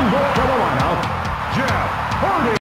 And back to the lineup, Jeff Hardy.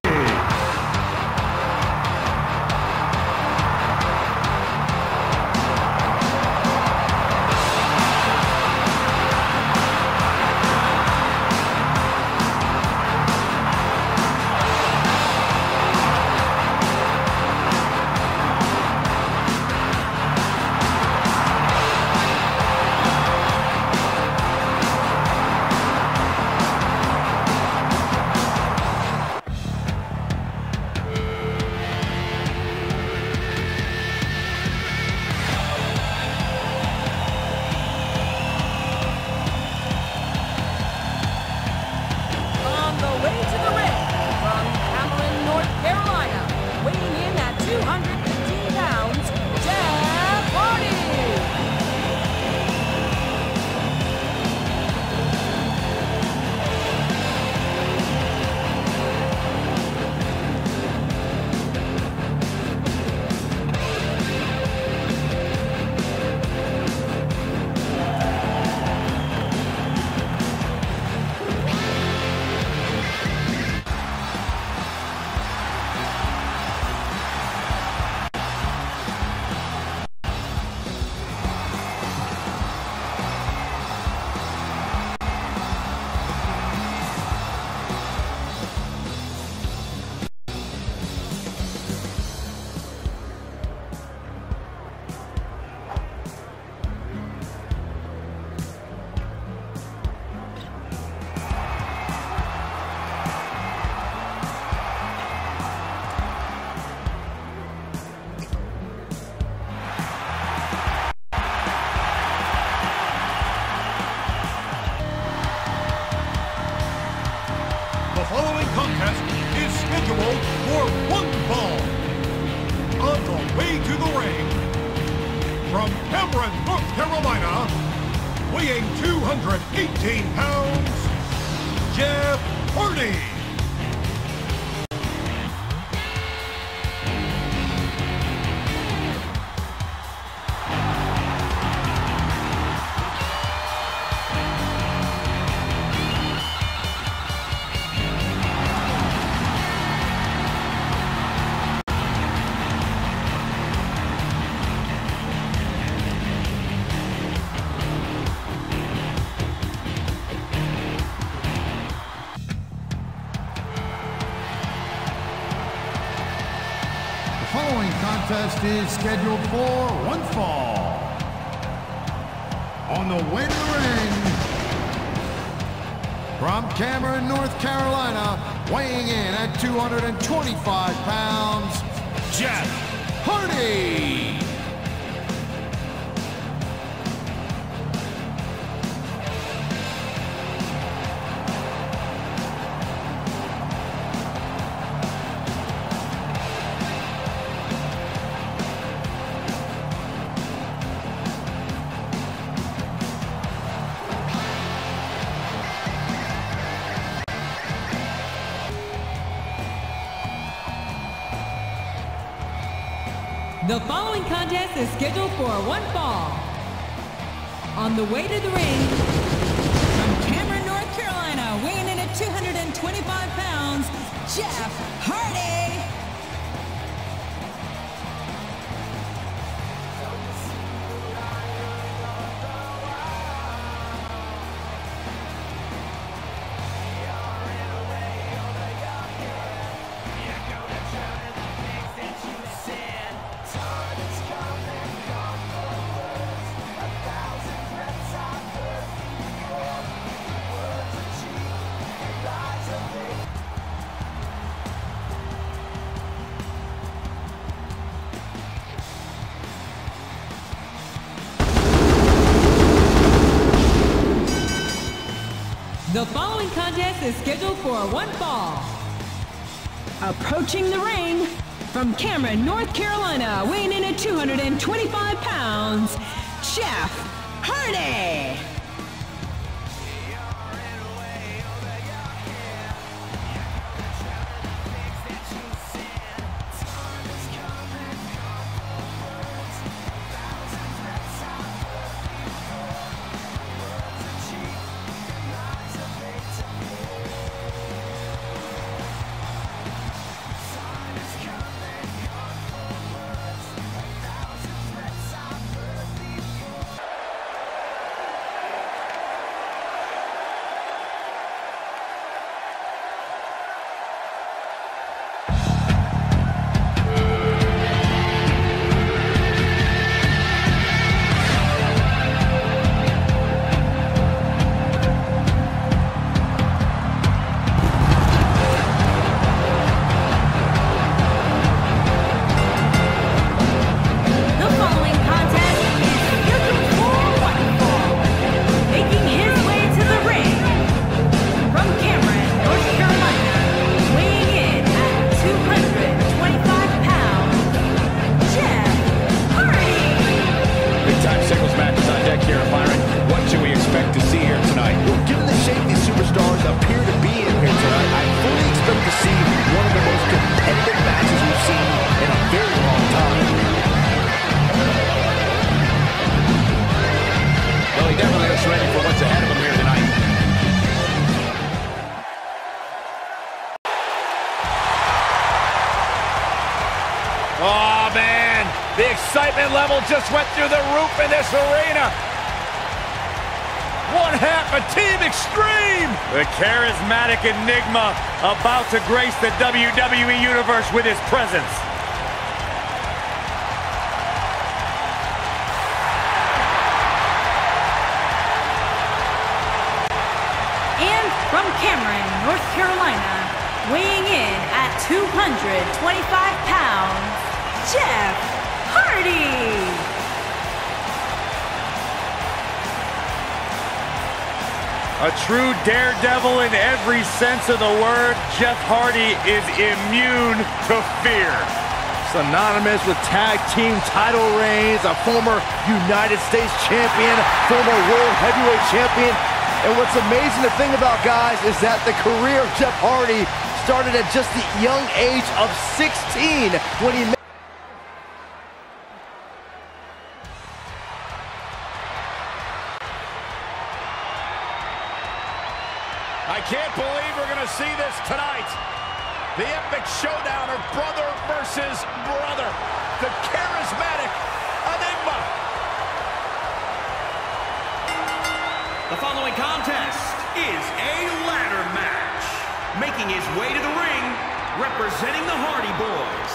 From Cameron, North Carolina, weighing 218 pounds, Jeff Hardy. The contest is scheduled for one fall. On the way to the ring, from Cameron, North Carolina, weighing in at 225 pounds, Jeff Hardy. The following contest is scheduled for one fall. On the way to the ring, from Cameron, North Carolina, weighing in at 225 pounds, Jeff Hardy. The following contest is scheduled for one fall. Approaching the ring, from Cameron, North Carolina, weighing in at 225 pounds, Jeff Hardy. excitement level just went through the roof in this arena. One half of Team Extreme. The charismatic enigma about to grace the WWE Universe with his presence. And from Cameron, North Carolina, weighing in at 225 pounds, Jeff Hardy. A true daredevil in every sense of the word, Jeff Hardy is immune to fear. Synonymous with tag team title reigns, a former United States champion, former world heavyweight champion. And what's amazing to think about, guys, is that the career of Jeff Hardy started at just the young age of 16 when he made I can't believe we're going to see this tonight. The epic showdown of brother versus brother. The charismatic enigma. The following contest is a ladder match. Making his way to the ring, representing the Hardy Boyz.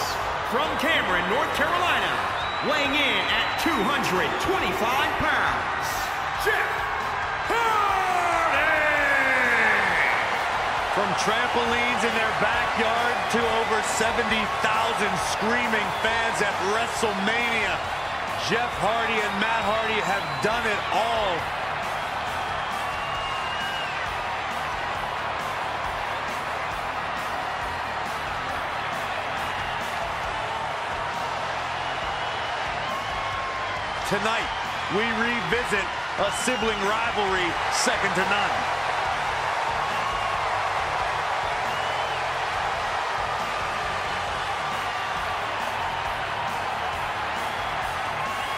From Cameron, North Carolina, weighing in at 225 pounds, Jeff Hardy. From trampolines in their backyard to over 70,000 screaming fans at WrestleMania, Jeff Hardy and Matt Hardy have done it all. Tonight, we revisit a sibling rivalry second to none.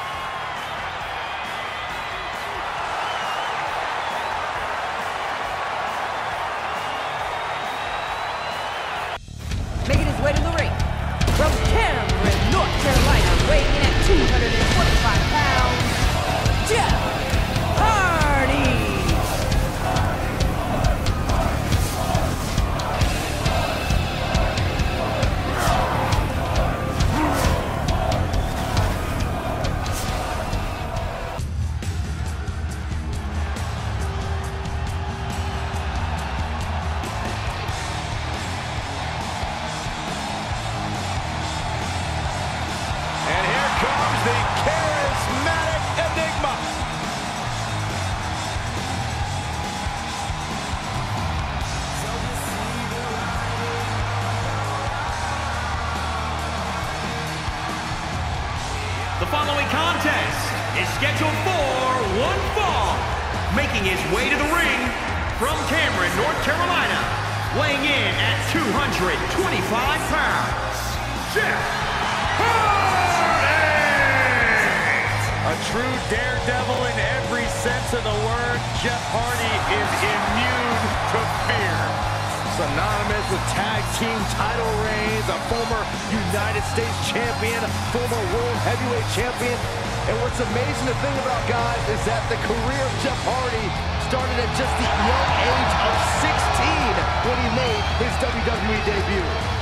Way to the ring, from Cameron, North Carolina, weighing in at 225 pounds, Jeff Hardy. The following contest is scheduled for one fall. Making his way to the ring, from Cameron, North Carolina, weighing in at 225 pounds, Jeff Hardy! A true daredevil in every sense of the word, Jeff Hardy is immune to fear. Synonymous with tag team title reigns, a former United States champion, former world heavyweight champion. And what's amazing to think about, guys, is that the career of Jeff Hardy started at just the young age of 16 when he made his WWE debut.